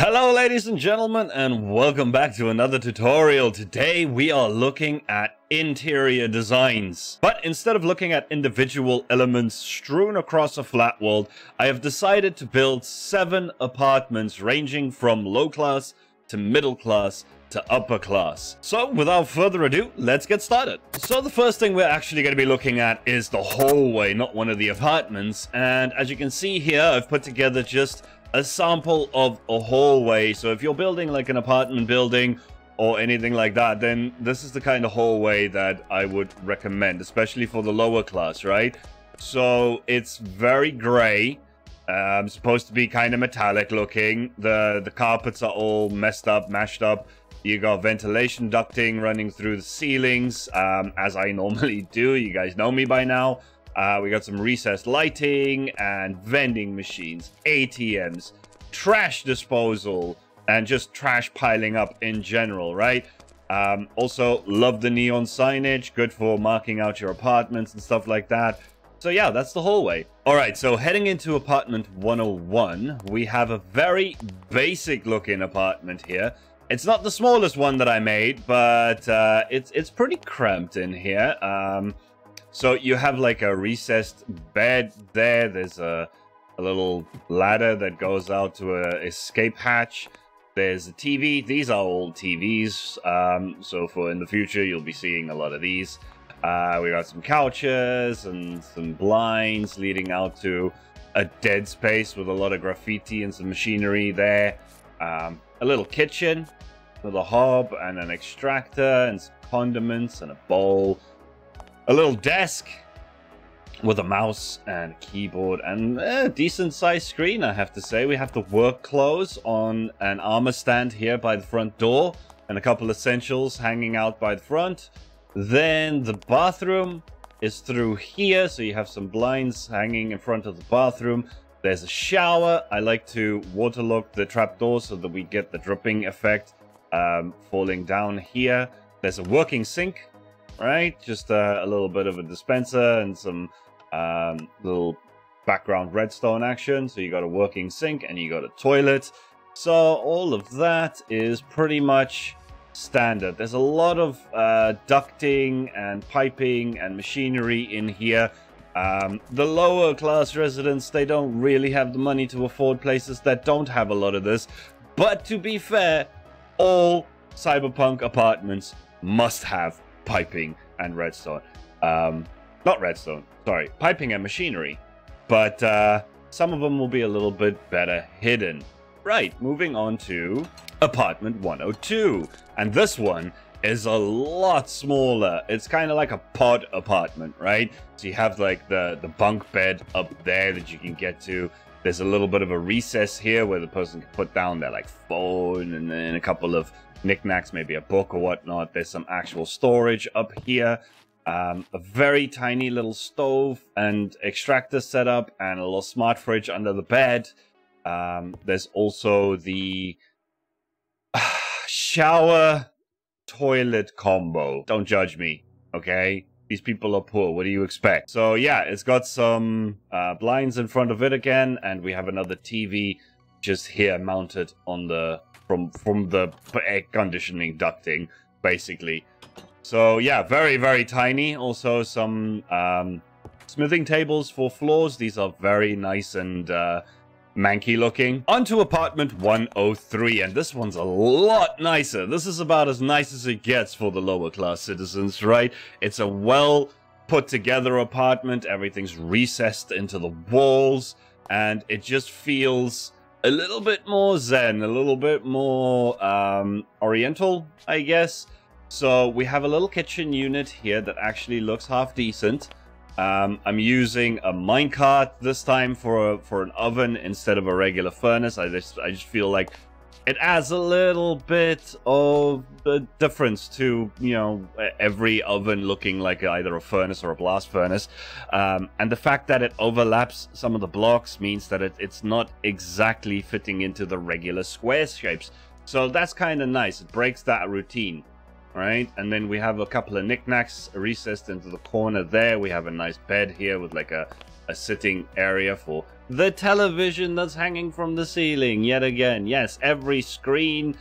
Hello ladies and gentlemen, and welcome back to another tutorial. Today we are looking at interior designs, but instead of looking at individual elements strewn across a flat world, I have decided to build 7 apartments ranging from low class to middle class to upper class. So without further ado, let's get started. So the first thing we're actually going to be looking at is the hallway, not one of the apartments. And as you can see here, I've put together just a sample of a hallway. So if you're building like an apartment building or anything like that, then this is the kind of hallway that I would recommend, especially for the lower class, right? So it's very gray, supposed to be kind of metallic looking. The carpets are all messed up, mashed up. You got ventilation ducting running through the ceilings, as I normally do. You guys know me by now. We got some recessed lighting and vending machines, ATMs, trash disposal, and just trash piling up in general, right? Also, love the neon signage, good for marking out your apartments and stuff like that. So yeah, that's the hallway. All right, so heading into apartment 101, we have a very basic looking apartment here. It's not the smallest one that I made, but it's pretty cramped in here. So you have like a recessed bed there. There's a little ladder that goes out to an escape hatch. There's a TV. These are all TVs. So for in the future, you'll be seeing a lot of these. We got some couches and some blinds leading out to a dead space with a lot of graffiti and some machinery there. A little kitchen with a hob and an extractor and some condiments and a bowl. A little desk with a mouse and a keyboard and a decent sized screen, I have to say. We have the work clothes on an armor stand here by the front door and a couple essentials hanging out by the front. Then the bathroom is through here, so you have some blinds hanging in front of the bathroom. There's a shower. I like to waterlock the trapdoor so that we get the dripping effect falling down here. There's a working sink. Right, just a little bit of a dispenser and some little background redstone action. So you got a working sink and you got a toilet. So all of that is pretty much standard. There's a lot of ducting and piping and machinery in here. The lower class residents, they don't really have the money to afford places that don't have a lot of this. But to be fair, all cyberpunk apartments must have piping and redstone, not redstone, sorry, piping and machinery, but some of them will be a little bit better hidden. Right, moving on to apartment 102, and this one is a lot smaller. It's kind of like a pod apartment, right? So you have like the bunk bed up there that you can get to. There's a little bit of a recess here where the person can put down their like phone and then a couple of knickknacks, maybe a book or whatnot. There's some actual storage up here, a very tiny little stove and extractor setup, and a little smart fridge under the bed. There's also the shower toilet combo. Don't judge me, okay? These people are poor. What do you expect? So yeah, it's got some blinds in front of it again, and we have another TV just here mounted on the from the air conditioning ducting, basically. So yeah, very, very tiny. Also some smithing tables for floors. These are very nice and manky looking. Onto apartment 103, and this one's a lot nicer. This is about as nice as it gets for the lower class citizens, right? It's a well put together apartment. Everything's recessed into the walls, and it just feels a little bit more zen, a little bit more oriental, I guess. So we have a little kitchen unit here that actually looks half decent. I'm using a minecart this time for an oven instead of a regular furnace. I just feel like it adds a little bit of a difference to, you know, every oven looking like either a furnace or a blast furnace. And the fact that it overlaps some of the blocks means that it's not exactly fitting into the regular square shapes. So that's kind of nice. It breaks that routine, right? And then we have a couple of knickknacks recessed into the corner there. We have a nice bed here with like a a sitting area for the television that's hanging from the ceiling yet again. Yes, every screens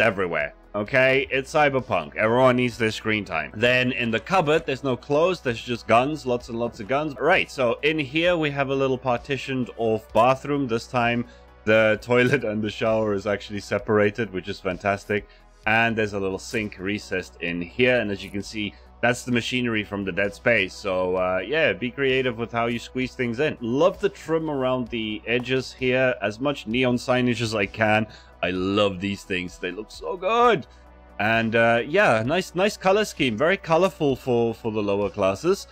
everywhere. Okay, it's cyberpunk. Everyone needs their screen time. Then in the cupboard, there's no clothes. There's just guns, lots and lots of guns. Right, so in here we have a little partitioned off bathroom. This time the toilet and the shower is actually separated, which is fantastic. And there's a little sink recessed in here. And as you can see, that's the machinery from the Dead Space. So yeah, be creative with how you squeeze things in. Love the trim around the edges here. As much neon signage as I can. I love these things. They look so good. And yeah, nice color scheme. Very colorful for the lower classes.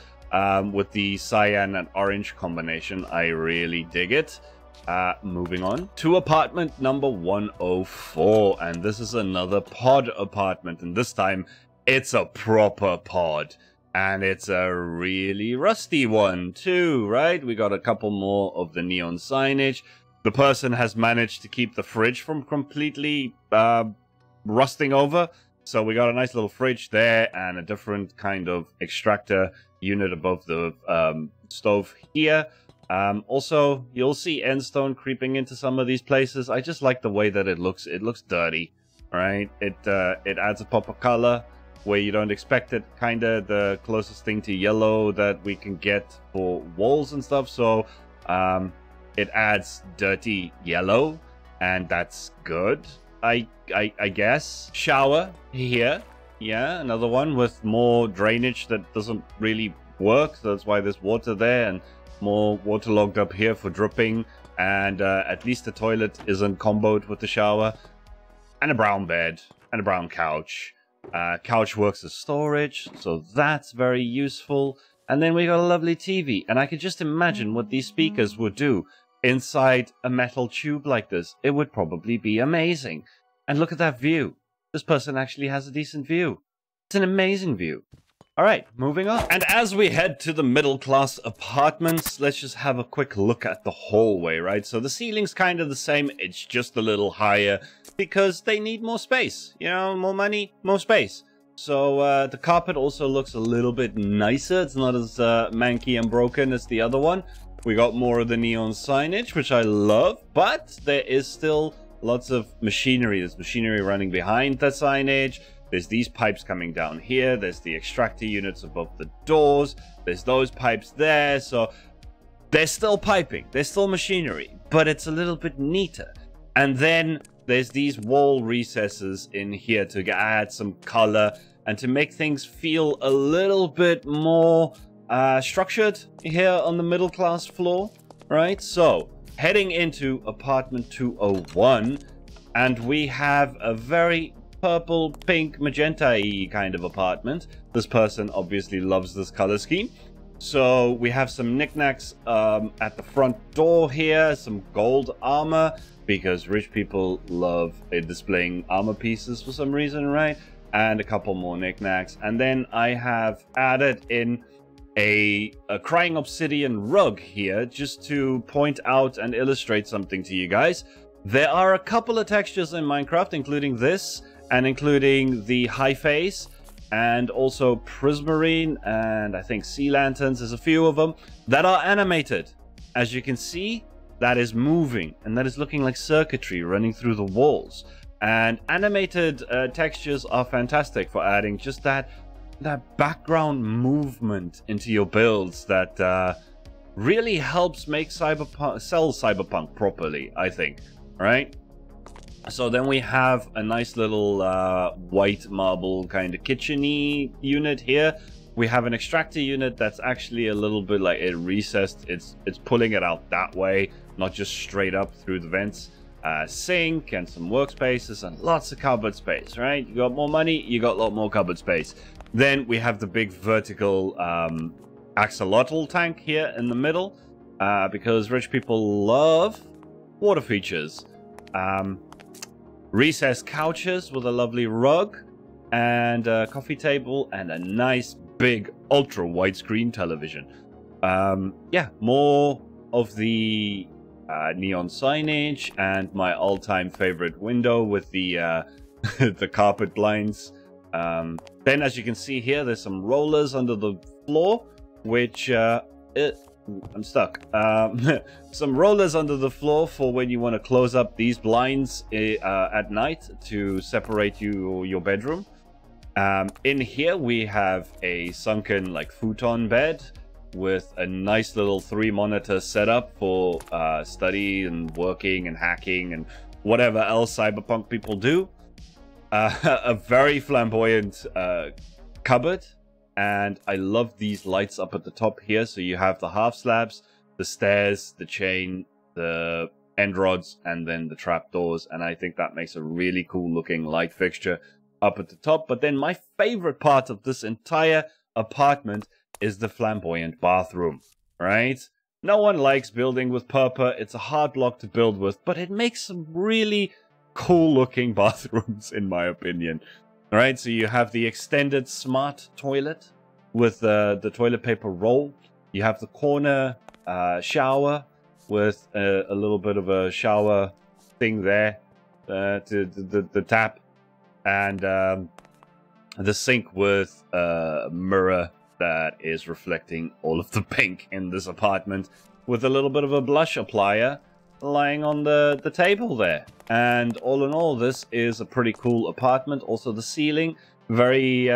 With the cyan and orange combination. I really dig it. Moving on to apartment number 104. And this is another pod apartment. And this time, it's a proper pod, and it's a really rusty one too, right? We got a couple more of the neon signage. The person has managed to keep the fridge from completely rusting over. So we got a nice little fridge there and a different kind of extractor unit above the stove here. Also, you'll see endstone creeping into some of these places. I just like the way that it looks. It looks dirty, right? It adds a pop of color where you don't expect it, kind of the closest thing to yellow that we can get for walls and stuff. So it adds dirty yellow, and that's good, I guess. Shower here, yeah, another one with more drainage that doesn't really work. That's why there's water there and more water logged up here for dripping. And at least the toilet isn't comboed with the shower. And a brown bed and a brown couch. Couch works as storage, so that's very useful. And then we got a lovely TV, and I could just imagine what these speakers would do inside a metal tube like this. It would probably be amazing. And look at that view. This person actually has a decent view. It's an amazing view. All right, moving on. And as we head to the middle class apartments, let's just have a quick look at the hallway, right? So the ceiling's kind of the same. It's just a little higher because they need more space, you know, more money, more space. So the carpet also looks a little bit nicer. It's not as manky and broken as the other one. We got more of the neon signage, which I love, but there is still lots of machinery. There's machinery running behind that signage. There's these pipes coming down here. There's the extractor units above the doors. There's those pipes there. So there's still piping. There's still machinery, but it's a little bit neater. And then there's these wall recesses in here to add some color and to make things feel a little bit more structured here on the middle class floor, right? So heading into apartment 201, and we have a very purple, pink, magenta-y kind of apartment. This person obviously loves this color scheme. So we have some knickknacks at the front door here, some gold armor, because rich people love displaying armor pieces for some reason, right? And a couple more knickknacks. And then I have added in a crying obsidian rug here just to point out and illustrate something to you guys. There are a couple of textures in Minecraft, including this, and including the high face, and also prismarine, and I think sea lanterns. There's a few of them that are animated. As you can see, that is moving, and that is looking like circuitry running through the walls. And animated textures are fantastic for adding just that background movement into your builds that really helps make cyberpunk properly, I think, right? So then we have a nice little white marble kind of kitchen-y unit here. We have an extractor unit that's actually a little bit like it recessed. It's pulling it out that way, not just straight up through the vents. Sink and some workspaces and lots of cupboard space, right? You got more money, you got a lot more cupboard space. Then we have the big vertical axolotl tank here in the middle, because rich people love water features. Recessed couches with a lovely rug and a coffee table and a nice big ultra widescreen television. Yeah, more of the neon signage and my all-time favorite window with the the carpet blinds. Then as you can see here, there's some rollers under the floor, which I'm stuck. Some rollers under the floor for when you want to close up these blinds at night to separate your bedroom. In here we have a sunken like futon bed with a nice little 3-monitor setup for study and working and hacking and whatever else cyberpunk people do. A very flamboyant cupboard. And I love these lights up at the top here. So you have the half slabs, the stairs, the chain, the end rods, and then the trap doors. And I think that makes a really cool looking light fixture up at the top. But then my favorite part of this entire apartment is the flamboyant bathroom, right? No one likes building with purple. It's a hard block to build with, but it makes some really cool looking bathrooms in my opinion. All right, so you have the extended smart toilet with the toilet paper roll. You have the corner shower with a little bit of a shower thing there, to the tap, and the sink with a mirror that is reflecting all of the pink in this apartment, with a little bit of a blush applier lying on the table there. And all in all, this is a pretty cool apartment. Also the ceiling, very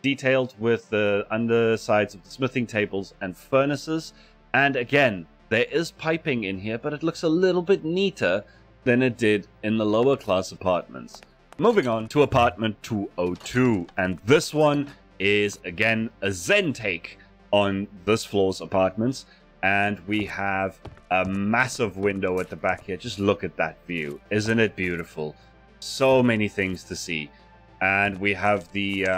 detailed with the undersides of the smithing tables and furnaces. And again, there is piping in here, but it looks a little bit neater than it did in the lower class apartments. Moving on to apartment 202, and this one is again a Zen take on this floor's apartments. And we have a massive window at the back here. Just look at that view. Isn't it beautiful? So many things to see. And we have the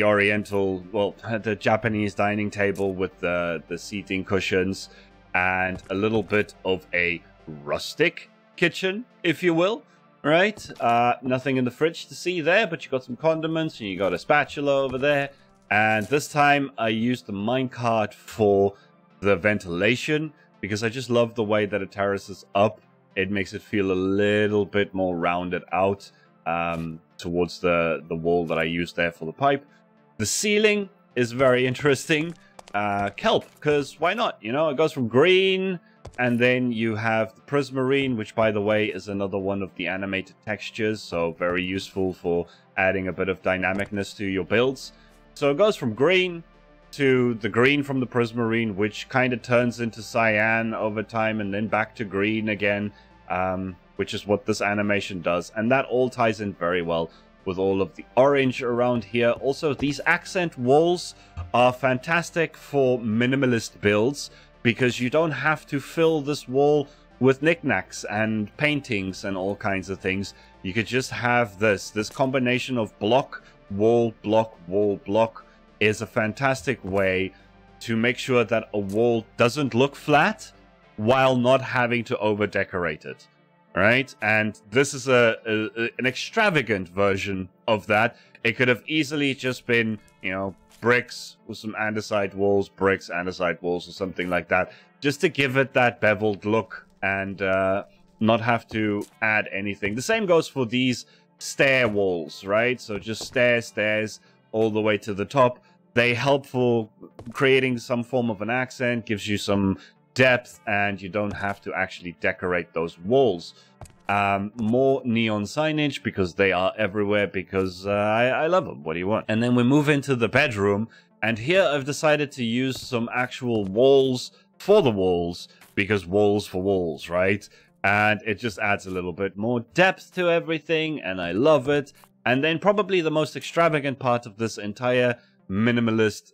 oriental, well, the Japanese dining table with the seating cushions and a little bit of a rustic kitchen, if you will, right? Nothing in the fridge to see there, but you got some condiments and you got a spatula over there. And this time I used the minecart for the ventilation, because I just love the way that it terraces up. It makes it feel a little bit more rounded out towards the wall that I used there for the pipe. The ceiling is very interesting. Kelp, because why not? You know, it goes from green, and then you have the prismarine, which by the way is another one of the animated textures, so very useful for adding a bit of dynamicness to your builds. So it goes from green to the green from the prismarine, which kind of turns into cyan over time, and then back to green again, which is what this animation does. And that all ties in very well with all of the orange around here. Also, these accent walls are fantastic for minimalist builds, because you don't have to fill this wall with knickknacks and paintings and all kinds of things. You could just have this combination of block, wall, block, wall, block, is a fantastic way to make sure that a wall doesn't look flat while not having to over decorate it, right? And this is an extravagant version of that. It could have easily just been, you know, bricks with some andesite walls, bricks, andesite walls, or something like that, just to give it that beveled look and not have to add anything. The same goes for these stair walls, right? So just stairs all the way to the top. They help for creating some form of an accent, gives you some depth, and you don't have to actually decorate those walls. More neon signage, because they are everywhere, because I love them. What do you want? And then we move into the bedroom, and here I've decided to use some actual walls for the walls, because walls for walls, right? And it just adds a little bit more depth to everything, and I love it. And then probably the most extravagant part of this entire minimalist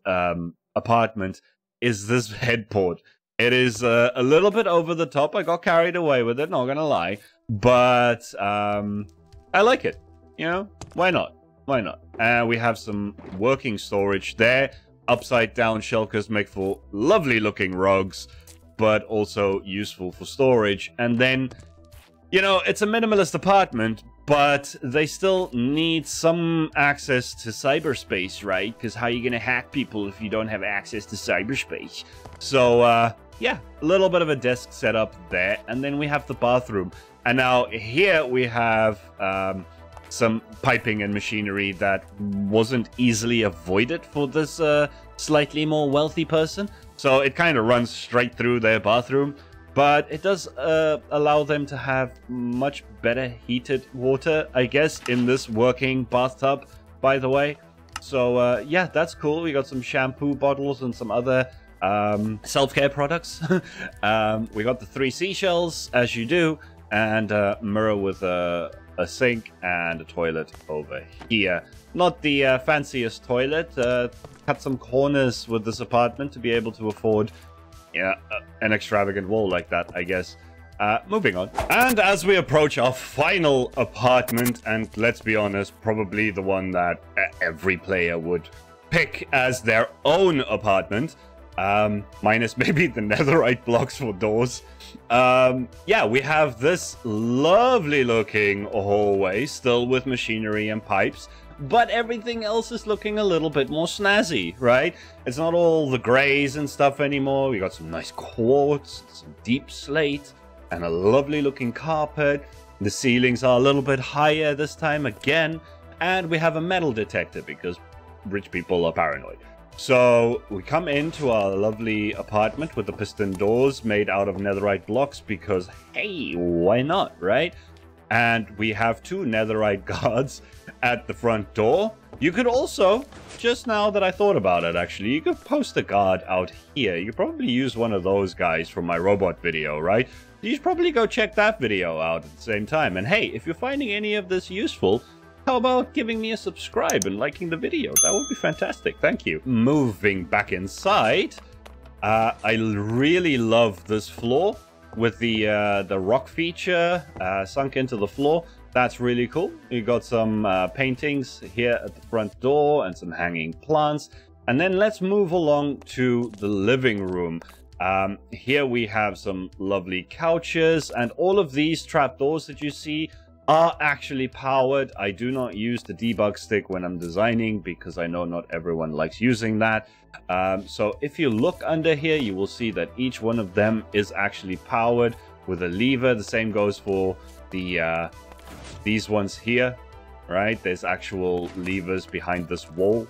apartment is this headboard. It is a little bit over the top. I got carried away with it, not gonna lie. But I like it, you know? Why not? Why not? We have some working storage there. Upside down shulkers make for lovely looking rugs, but also useful for storage. And then, you know, it's a minimalist apartment, but they still need some access to cyberspace, right? Because how are you going to hack people if you don't have access to cyberspace? So, yeah, a little bit of a desk setup there. And then we have the bathroom. And now here we have some piping and machinery that wasn't easily avoided for this slightly more wealthy person. So it kind of runs straight through their bathroom, but it does allow them to have much better heated water, I guess, in this working bathtub, by the way. So yeah, that's cool. We got some shampoo bottles and some other self-care products. We got the 3 seashells, as you do, and a mirror with a sink and a toilet over here. Not the fanciest toilet. Cut some corners with this apartment to be able to afford an extravagant wall like that, I guess. Moving on. And as we approach our final apartment, and let's be honest, probably the one that every player would pick as their own apartment, minus maybe the netherite blocks for doors. Yeah, we have this lovely looking hallway, still with machinery and pipes, but everything else is looking a little bit more snazzy, right? It's not all the grays and stuff anymore. We got some nice quartz, some deep slate, and a lovely looking carpet. The ceilings are a little bit higher this time again, and we have a metal detector because rich people are paranoid. So we come into our lovely apartment with the piston doors made out of netherite blocks because, hey, why not, right? And we have 2 netherite guards at the front door. You could also, just now that I thought about it, actually, you could post a guard out here. You could probably use one of those guys from my robot video, right? You should probably go check that video out at the same time. And hey, if you're finding any of this useful, how about giving me a subscribe and liking the video? That would be fantastic. Thank you. Moving back inside, I really love this floor with the rock feature sunk into the floor. That's really cool. You got some paintings here at the front door and some hanging plants. And then let's move along to the living room. Here we have some lovely couches, and all of these trapdoors that you see are actually powered. I do not use the debug stick when I'm designing because I know not everyone likes using that. So if you look under here, you will see that each one of them is actually powered with a lever. The same goes for the these ones here, right? There's actual levers behind this wall,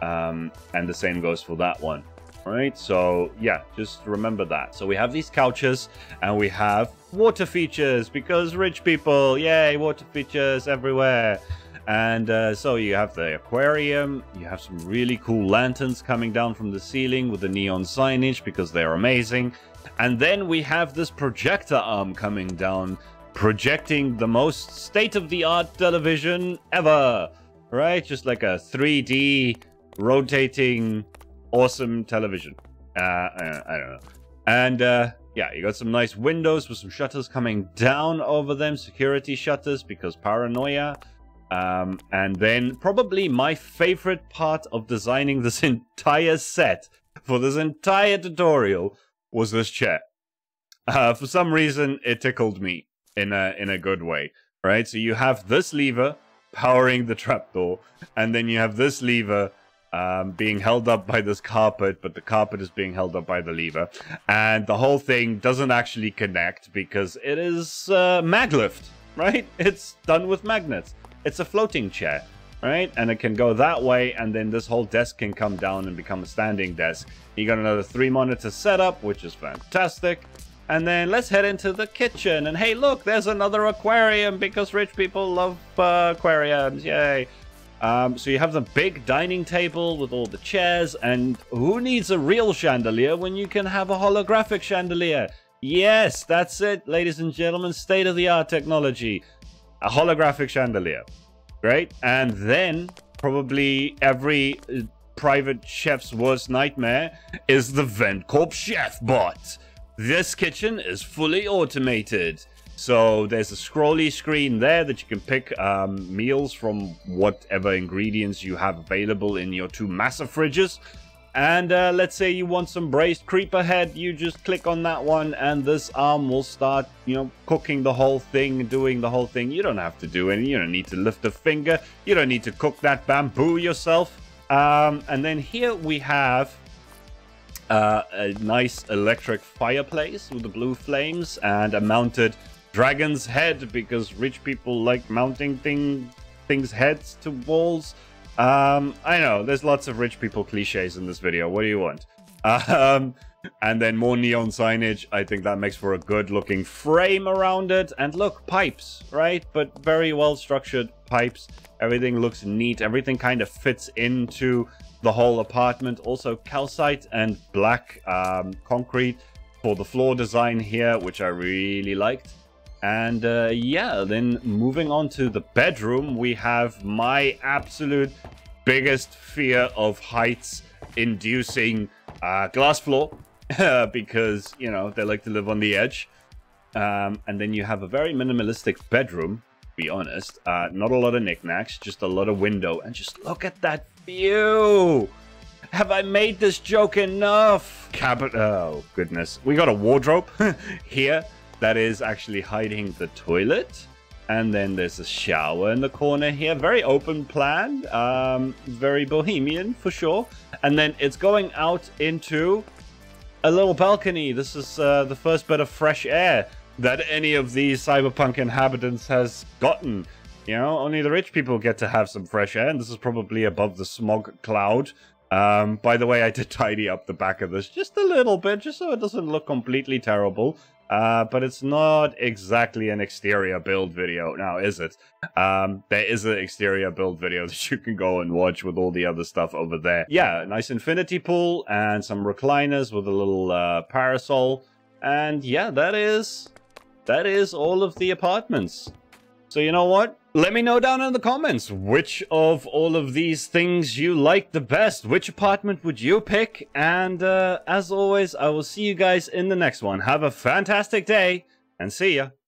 and the same goes for that one, right? So yeah, just remember that. So we have these couches and we have water features because rich people, yay, water features everywhere. And so you have the aquarium, you have some really cool lanterns coming down from the ceiling with the neon signage because they're amazing. And then we have this projector arm coming down, projecting the most state-of-the-art television ever, right? Just like a 3D rotating awesome television. I don't know. And yeah, you got some nice windows with some shutters coming down over them, security shutters because paranoia. And then probably my favorite part of designing this entire set for this entire tutorial was this chair. For some reason, it tickled me in a good way, right? So you have this lever powering the trapdoor, and then you have this lever being held up by this carpet, but the carpet is being held up by the lever, and the whole thing doesn't actually connect because it is maglift, right? It's done with magnets. It's a floating chair, right? And it can go that way, and then this whole desk can come down and become a standing desk. You got another 3 monitor setup, which is fantastic. And then let's head into the kitchen, and hey, look, there's another aquarium because rich people love aquariums, yay. So you have the big dining table with all the chairs, and who needs a real chandelier when you can have a holographic chandelier? Yes, that's it, ladies and gentlemen, state-of-the-art technology. A holographic chandelier, right? And then probably every private chef's worst nightmare is the VentCorp chef bot. This kitchen is fully automated. So there's a scrolly screen there that you can pick meals from whatever ingredients you have available in your 2 massive fridges. And let's say you want some braised creeper head, you just click on that one and this arm will start, you know, cooking the whole thing, doing the whole thing. You don't have to do anything. You don't need to lift a finger. You don't need to cook that bamboo yourself. And then here we have a nice electric fireplace with the blue flames and a mounted dragon's head because rich people like mounting things heads to walls. I know there's lots of rich people cliches in this video. What do you want? And then more neon signage. I think that makes for a good looking frame around it. And look, pipes, right? But very well structured pipes. Everything looks neat. Everything kind of fits into the whole apartment. Also calcite and black concrete for the floor design here, which I really liked. And yeah, then moving on to the bedroom, we have my absolute biggest fear of heights inducing glass floor, because, you know, they like to live on the edge. And then you have a very minimalistic bedroom, to be honest. Not a lot of knickknacks, just a lot of window. And just look at that view! Have I made this joke enough? Oh, goodness. We got a wardrobe here that is actually hiding the toilet. And then there's a shower in the corner here. Very open plan. Very bohemian, for sure. And then it's going out into a little balcony. This is the first bit of fresh air that any of these cyberpunk inhabitants has gotten. You know, only the rich people get to have some fresh air. And this is probably above the smog cloud. By the way, I did tidy up the back of this just a little bit, just so it doesn't look completely terrible. But it's not exactly an exterior build video now, is it? There is an exterior build video that you can go and watch with all the other stuff over there. Yeah, a nice infinity pool and some recliners with a little parasol. And yeah, that is all of the apartments. So you know what? Let me know down in the comments which of all of these things you like the best. Which apartment would you pick? And as always, I will see you guys in the next one. Have a fantastic day and see ya.